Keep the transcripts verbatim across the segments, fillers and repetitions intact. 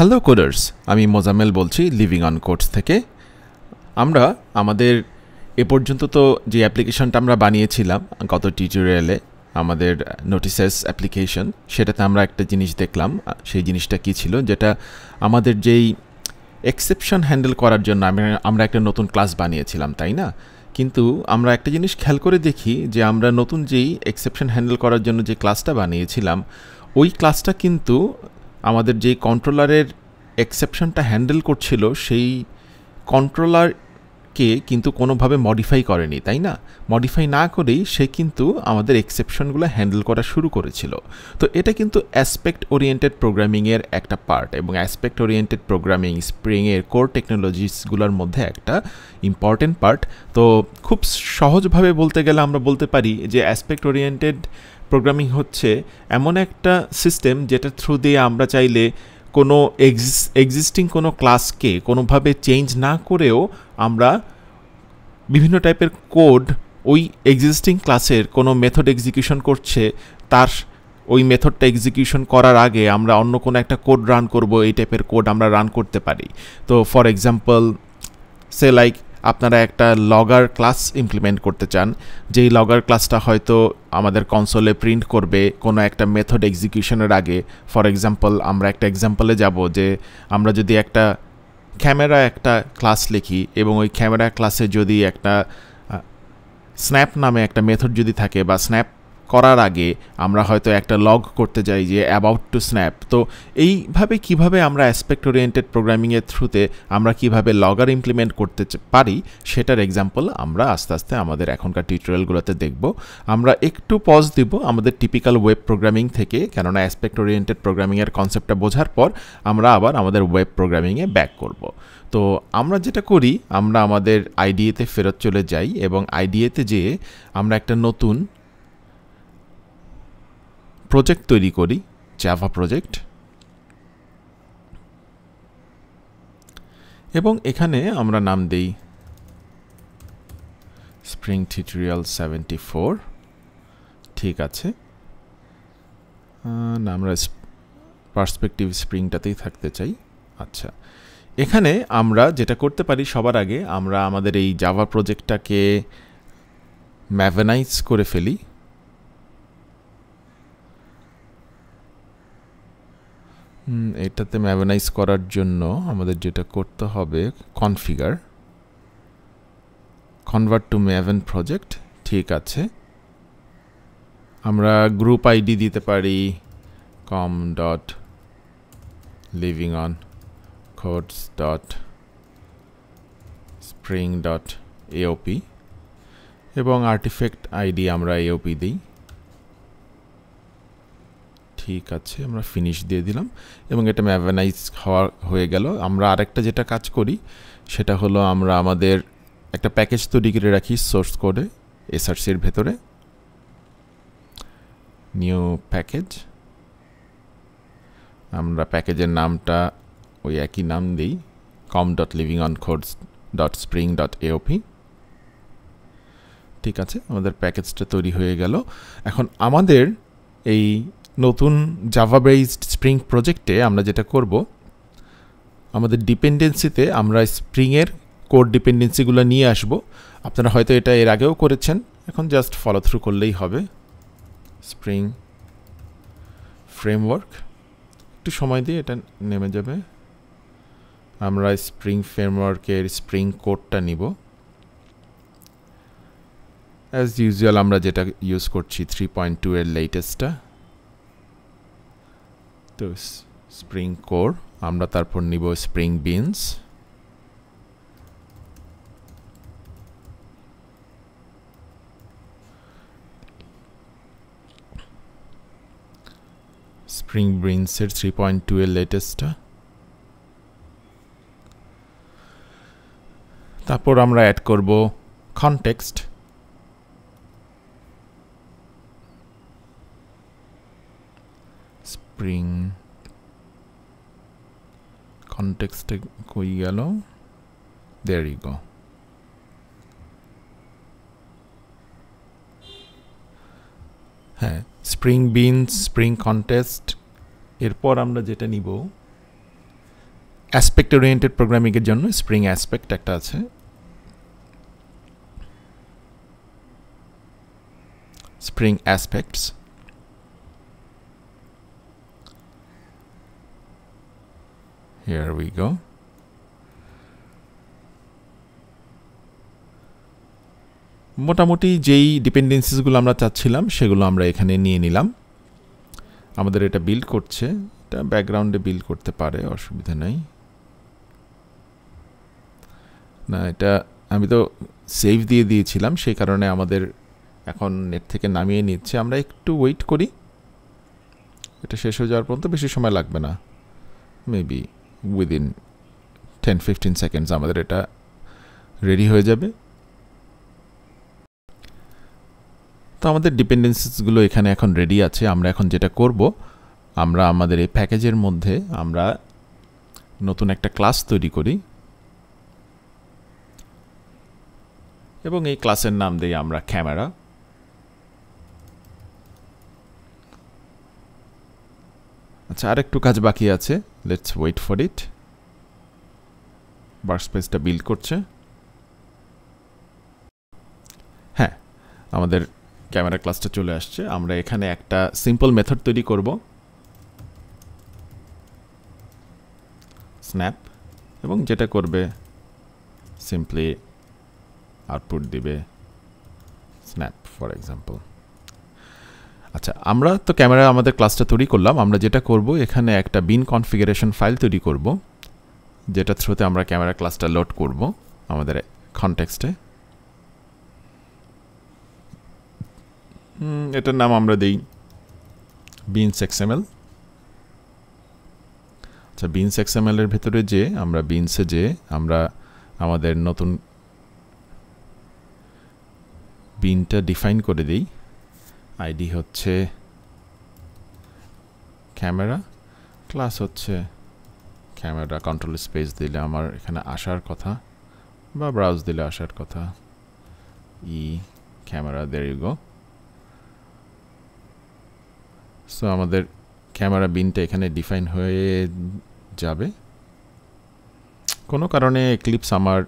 Hello coders, আমি মোজামেল বলছি Living on Codes থেকে। আমরা আমাদের এ পর্যন্ত তো যে অ্যাপ্লিকেশনটা আমরা বানিয়েছিলাম গত টিউটোরিয়ালে আমাদের নোটিসেস অ্যাপ্লিকেশন সেটাতে আমরা একটা জিনিস দেখলাম সেই জিনিসটা কি ছিল যেটা আমাদের যেই এক্সেপশন হ্যান্ডেল করার জন্য আমরা একটা নতুন ক্লাস বানিয়েছিলাম তাই না কিন্তু আমরা একটা জিনিস খেয়াল করে দেখি যে আমরা নতুন যেই এক্সেপশন হ্যান্ডেল করার জন্য যে ক্লাসটা বানিয়েছিলাম ওই ক্লাসটা কিন্তু আমাদের যে কন্ট্রোলারের এক্সেপশনটা হ্যান্ডেল করছিল সেই কন্ট্রোলারকে কিন্তু কোনোভাবে মডিফাই করেনি তাই না মডিফাই না করেই সে কিন্তু আমাদের এক্সেপশনগুলো হ্যান্ডেল করা শুরু করেছিল তো এটা কিন্তু অ্যাসপেক্ট ওরিয়েন্টেড প্রোগ্রামিংয়ের একটা পার্ট এবং অ্যাসপেক্ট ওরিয়েন্টেড প্রোগ্রামিং স্প্রিংয়ের কোর টেকনোলজিসগুলোর মধ্যে একটা ইম্পর্টেন্ট পার্ট তো খুব সহজভাবে বলতে গেলে আমরা বলতে পারি যে অ্যাসপেক্ট ওরিয়েন্টেড প্রোগ্রামিং হচ্ছে এমন একটা সিস্টেম যেটা থ্রু দিয়ে আমরা চাইলে কোনো এক্সিস্টিং কোনো ক্লাসকে কোনোভাবে চেঞ্জ না করেও আমরা বিভিন্ন টাইপের কোড ওই এক্সিস্টিং ক্লাসের কোনো মেথড এক্সিকিউশন করছে তার ওই মেথডটা এক্সিকিউশন করার আগে আমরা অন্য কোনো একটা কোড রান করব এই টাইপের কোড আমরা রান করতে পারি তো ফর এক্সাম্পল সে লাইক আপনারা একটা লগার ক্লাস ইমপ্লিমেন্ট করতে চান যেই লগার ক্লাসটা হয়তো আমাদের কনসোলে প্রিন্ট করবে কোনো একটা মেথড এক্সিকিউশনের আগে ফর এক্সাম্পল আমরা একটা এক্সাম্পলে যাব যে আমরা যদি একটা ক্যামেরা একটা ক্লাস লিখি এবং ওই ক্যামেরা ক্লাসে যদি একটা স্ন্যাপ নামে একটা মেথড যদি থাকে বা স্ন্যাপ করার আগে আমরা হয়তো একটা লগ করতে যাই যে অ্যাবাউট টু স্ন্যাপ তো এইভাবে কিভাবে আমরা অ্যাসপেক্ট ওরিয়েন্টেড প্রোগ্রামিংয়ের থ্রুতে আমরা কিভাবে লগার ইমপ্লিমেন্ট করতে পারি সেটার এক্সাম্পল আমরা আস্তে আস্তে আমাদের এখনকার টিউটোরিয়ালগুলোতে দেখব আমরা একটু পজ দিব আমাদের টিপিক্যাল ওয়েব প্রোগ্রামিং থেকে কেননা অ্যাসপেক্ট ওরিয়েন্টেড প্রোগ্রামিংয়ের কনসেপ্টটা বোঝার পর আমরা আবার আমাদের ওয়েব প্রোগ্রামিংয়ে ব্যাক করব তো আমরা যেটা করি আমরা আমাদের আইডিএতে ফেরত চলে যাই এবং আইডিএতে যেয়ে আমরা একটা নতুন প্রজেক্ট তৈরি করি জাভা প্রজেক্ট এবং এখানে আমরা নাম দেই স্প্রিং টিউটোরিয়াল সেভেন্টি ফোর ঠিক আছে না আমরা পার্সপেক্টিভ স্প্রিংটাতেই থাকতে চাই আচ্ছা এখানে আমরা যেটা করতে পারি সবার আগে আমরা আমাদের এই জাভা প্রজেক্টটাকে ম্যাভেনাইজ করে ফেলি এটাতে ম্যাভেনাইজ করার জন্য আমাদের যেটা করতে হবে configure convert to Maven project ঠিক আছে আমরা গ্রুপ আইডি দিতে পারি com dot living on codes dot spring dot AOP এবং আর্টিফ্যাক্ট আইডি আমরা এওপি দিই ঠিক আছে আমরা ফিনিশ দিয়ে দিলাম এবং এটা ম্যাভেনাইজ হওয়া হয়ে গেল আমরা আরেকটা যেটা কাজ করি সেটা হলো আমরা আমাদের একটা প্যাকেজ তৈরি করে রাখি সোর্স কোডে এসআরসির ভেতরে নিউ প্যাকেজ আমরা প্যাকেজের নামটা ওই একই নাম দিই com dot living on codes dot spring dot AOP ঠিক আছে আমাদের প্যাকেজটা তৈরি হয়ে গেল এখন আমাদের এই নতুন জাভা বেসড স্প্রিং প্রজেক্টে আমরা যেটা করব আমাদের ডিপেন্ডেন্সিতে আমরা স্প্রিংয়ের কোড ডিপেন্ডেন্সিগুলো নিয়ে আসব আপনারা হয়তো এটা এর আগেও করেছেন এখন জাস্ট ফলো থ্রু করলেই হবে স্প্রিং ফ্রেমওয়ার্ক একটু সময় দিয়ে এটা নেমে যাবে আমরা স্প্রিং ফ্রেমওয়ার্কের স্প্রিং কোডটা নিব অ্যাজ ইউজুয়াল আমরা যেটা ইউজ করছি থ্রি পয়েন্ট টু এর লেটেস্টটা তো স্প্রিং কোর আমরা তারপর নিব স্প্রিং বিনস স্প্রিং বিনসের থ্রি পয়েন্ট টু এর লেটেস্টটা তারপর আমরা অ্যাড করব কনটেক্সট স্প্রিং কনটেক্সটে কই গেল देयर यू गो হ্যাঁ স্প্রিং বিনস স্প্রিং কনটেক্সট এরপর আমরা যেটা নিব aspect oriented programming এর জন্য স্প্রিং অ্যাসপেক্ট একটা আছে, spring aspects. Here we go. মোটামুটি যেই ডিপেন্ডেন্সিসগুলো আমরা চাচ্ছিলাম সেগুলো আমরা এখানে নিয়ে নিলাম। আমাদের এটা বিল্ড করছে, এটা ব্যাকগ্রাউন্ডে বিল্ড করতে পারে, অসুবিধা নেই। না, এটা আমি তো সেভ দিয়ে দিয়েছিলাম, সেই কারণে আমাদের এখন নেট থেকে নামিয়ে নিচ্ছে। আমরা একটু ওয়েট করি, এটা শেষ হয়ে যাওয়ার পর্যন্ত বেশি সময় লাগবে না, maybe within ten fifteen seconds আমাদের এটা রেডি হয়ে যাবে। তো আমাদের ডিপেন্ডেন্সিসগুলো এখানে এখন রেডি আছে। আমরা এখন যেটা করব, আমরা আমাদের এই প্যাকেজের মধ্যে আমরা নতুন একটা ক্লাস তৈরি করি এবং এই ক্লাসের নাম দিই আমরা ক্যামেরা। আচ্ছা, আর একটু কাজ বাকি আছে, লেটস ওয়েট ফর ইট। ওয়ার্কস্পেসটা বিল্ড করছে। হ্যাঁ, আমাদের ক্যামেরা ক্লাসটা চলে আসছে। আমরা এখানে একটা সিম্পল মেথড তৈরি করব, স্ন্যাপ, এবং যেটা করবে সিম্পলি আউটপুট দিবে স্ন্যাপ ফর এক্সাম্পল। আচ্ছা, আমরা তো ক্যামেরা আমাদের ক্লাসটা তৈরি করলাম। আমরা যেটা করব, এখানে একটা বিন কনফিগারেশন ফাইল তৈরি করব, যেটা থ্রুতে আমরা ক্যামেরা ক্লাসটা লোড করব আমাদের কনটেক্সটে। এটার নাম আমরা দিই বিনস এক্সএমএল। আচ্ছা, বিনস এক্সএমএল এর ভেতরে যে আমরা বিনসে যে আমরা আমাদের নতুন বিনটা ডিফাইন করে দিই। আইডি হচ্ছে ক্যামেরা, ক্লাস হচ্ছে ক্যামেরা, কন্ট্রোল স্পেস দিলে আমার এখানে আসার কথা, বা ব্রাউজ দিলে আসার কথা, ই camera, there you go. So আমাদের ক্যামেরা বিনটা এখানে ডিফাইন হয়ে যাবে। কোনো কারণে ক্লিপস আমার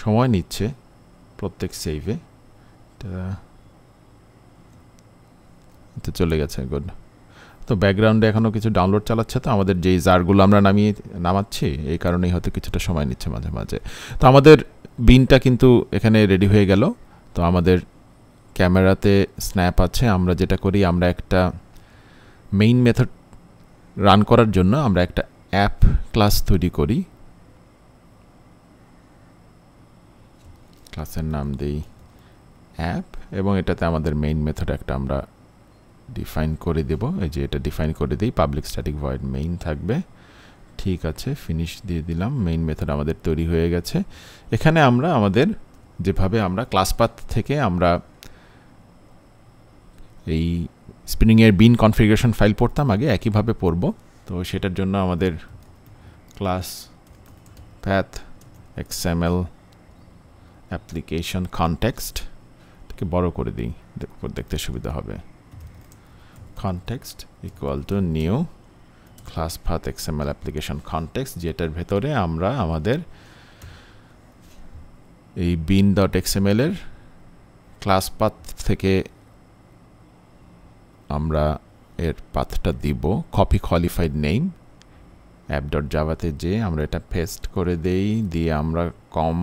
সময় নিচ্ছে প্রত্যেক সেভে, এটা চলে গেছে, গুড। তো ব্যাকগ্রাউন্ডে এখনও কিছু ডাউনলোড চালাচ্ছে, তো আমাদের যেই জারগুলো আমরা নামিয়ে নামাচ্ছি এই কারণেই হয়তো কিছুটা সময় নিচ্ছে মাঝে মাঝে। তো আমাদের বিনটা কিন্তু এখানে রেডি হয়ে গেল। তো আমাদের ক্যামেরাতে স্ন্যাপ আছে। আমরা যেটা করি, আমরা একটা মেইন মেথড রান করার জন্য আমরা একটা অ্যাপ ক্লাস তৈরি করি, ক্লাসের নাম দিই অ্যাপ, এবং এটাতে আমাদের মেইন মেথড একটা আমরা ডিফাইন করে দেব। এই যে এটা ডিফাইন করে দিই, পাবলিক স্ট্যাটিক ভয়েড মেইন থাকবে। ঠিক আছে, ফিনিশ দিয়ে দিলাম। মেইন মেথড আমাদের তৈরি হয়ে গেছে। এখানে আমরা আমাদের যেভাবে আমরা ক্লাস পাথ থেকে আমরা এই স্প্রিংয়ের বিন কনফিগারেশন ফাইল পড়তাম আগে, একইভাবে পড়ব। তো সেটার জন্য আমাদের class path XML application context থেকে বড় করে দিই, দেখতে সুবিধা হবে। Context equal to new class path XML application context, যেটার ভেতরে আমরা আমাদের এই বিন ডট এক্সএমএল এর ক্লাস পাথ থেকে আমরা এর পাথটা দিব, copy qualified name app dot জাভাতে যে আমরা এটা পেস্ট করে দেই, দিয়ে আমরা কম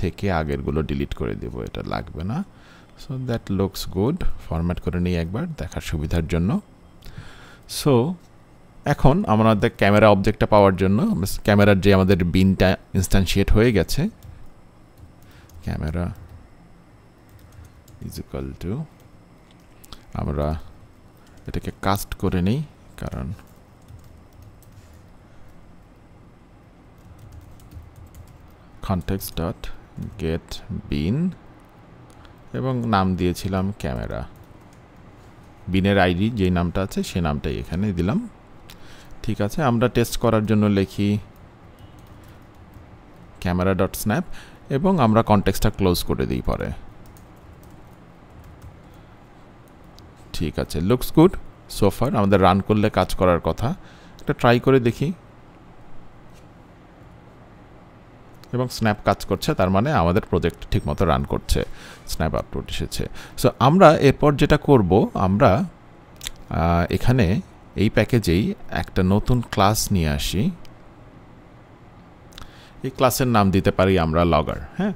থেকে আগেরগুলো ডিলিট করে দেব, এটা লাগবে না। So that looks good. Format করে নিই একবার দেখার সুবিধার জন্য। সো এখন আমাদের ক্যামেরা অবজেক্টটা পাওয়ার জন্য ক্যামেরার যে আমাদের বিনটা ইনস্ট্যান্সিয়েট হয়ে গেছে, ক্যামেরা ইজ ইকুয়াল টু, আমরা এটাকে কাস্ট করে নিই, কারণ কনটেক্সট ডট গেট বিন, এবং নাম দিয়েছিলাম ক্যামেরা। বিনের আইডি যেই নামটা আছে সেই নামটাই এখানে দিলাম। ঠিক আছে, আমরা টেস্ট করার জন্য লিখি ক্যামেরা ডট স্ন্যাপ, এবং আমরা কনটেক্সটটা ক্লোজ করে দিই পরে। ঠিক আছে, লুকস গুড সো ফার। আমাদের রান করলে কাজ করার কথা, একটা ট্রাই করে দেখি। এবং স্ন্যাপ কাজ করছে তার মানে আমাদের প্রজেক্ট ঠিকমতো রান করছে স্ন্যাপ আপলোড এসেছে সো আমরা এরপর যেটা করব আমরা এখানে এই প্যাকেজেই একটা নতুন ক্লাস নিয়ে আসি এই ক্লাসের নাম দিতে পারি আমরা লগার হ্যাঁ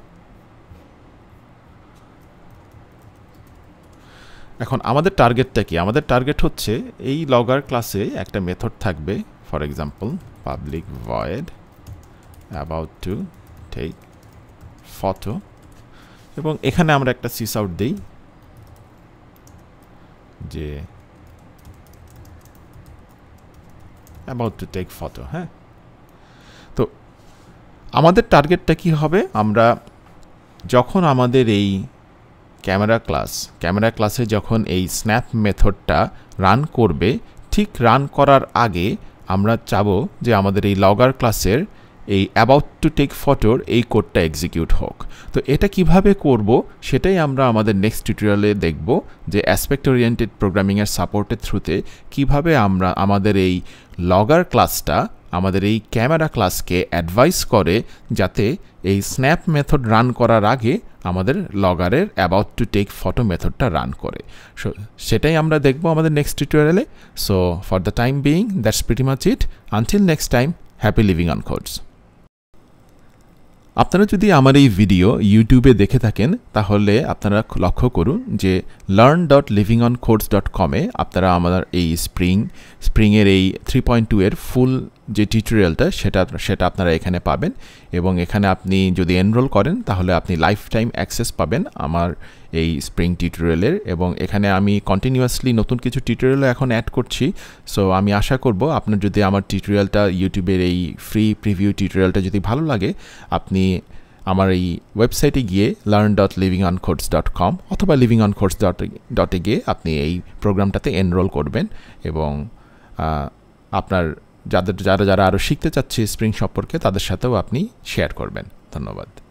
এখন আমাদের টার্গেটটা কি আমাদের টার্গেট হচ্ছে এই লগার ক্লাসে একটা মেথড থাকবে for example public void about to take photo এবং এখানে আমরা একটা sysout দেই যে about to take photo হ্যাঁ তো আমাদের টার্গেটটা কি হবে আমরা যখন আমাদের এই ক্যামেরা ক্লাস ক্যামেরা ক্লাসে যখন এই স্ন্যাপ মেথডটা রান করবে ঠিক রান করার আগে আমরা চাবো যে আমাদের এই লগার ক্লাসের এই about to take photo এই কোডটা এক্সিকিউট হোক তো এটা কিভাবে করব সেটাই আমরা আমাদের নেক্সট টিউটোরিয়ালে দেখব যে অ্যাসপেক্ট ওরিয়েন্টেড প্রোগ্রামিং এর সাপোর্টের থ্রুতে কিভাবে আমরা আমাদের এই লগার ক্লাসটা আমাদের এই ক্যামেরা ক্লাসকে অ্যাডভাইস করে যাতে এই স্ন্যাপ মেথড রান করার আগে আমাদের লগারের about to take photo মেথডটা রান করে সো সেটাই আমরা দেখব আমাদের নেক্সট টিউটোরিয়ালে so for the time being that's pretty much it until next time happy living on codes আপনারা যদি আমার এই ভিডিও ইউটিউবে দেখে থাকেন তাহলে আপনারা লক্ষ্য করুন যে learn dot living on codes dot com এ আপনারা আমাদের এই স্প্রিং স্প্রিং এর এই three point two এর ফুল যে টিউটোরিয়ালটা সেটা সেটা আপনারা এখানে পাবেন এবং এখানে আপনি যদি এনরোল করেন তাহলে আপনি লাইফ টাইম অ্যাক্সেস পাবেন আমার এই স্প্রিং টিউটোরিয়ালের এবং এখানে আমি কন্টিনিউয়াসলি নতুন কিছু টিউটোরিয়াল এখন অ্যাড করছি সো আমি আশা করব আপনার যদি আমার টিউটোরিয়ালটা ইউটিউবের এই ফ্রি প্রিভিউ টিউটোরিয়ালটা যদি ভালো লাগে আপনি আমার এই ওয়েবসাইটে গিয়ে learn dot living on codes dot com অথবা লিভিং অন কোডস ডট এ গিয়ে আপনি এই প্রোগ্রামটাতে এনরোল করবেন এবং আপনার যাদের যারা যারা আরো শিখতে চাচ্ছে স্প্রিং সম্পর্কে তাদের সাথেও আপনি শেয়ার করবেন ধন্যবাদ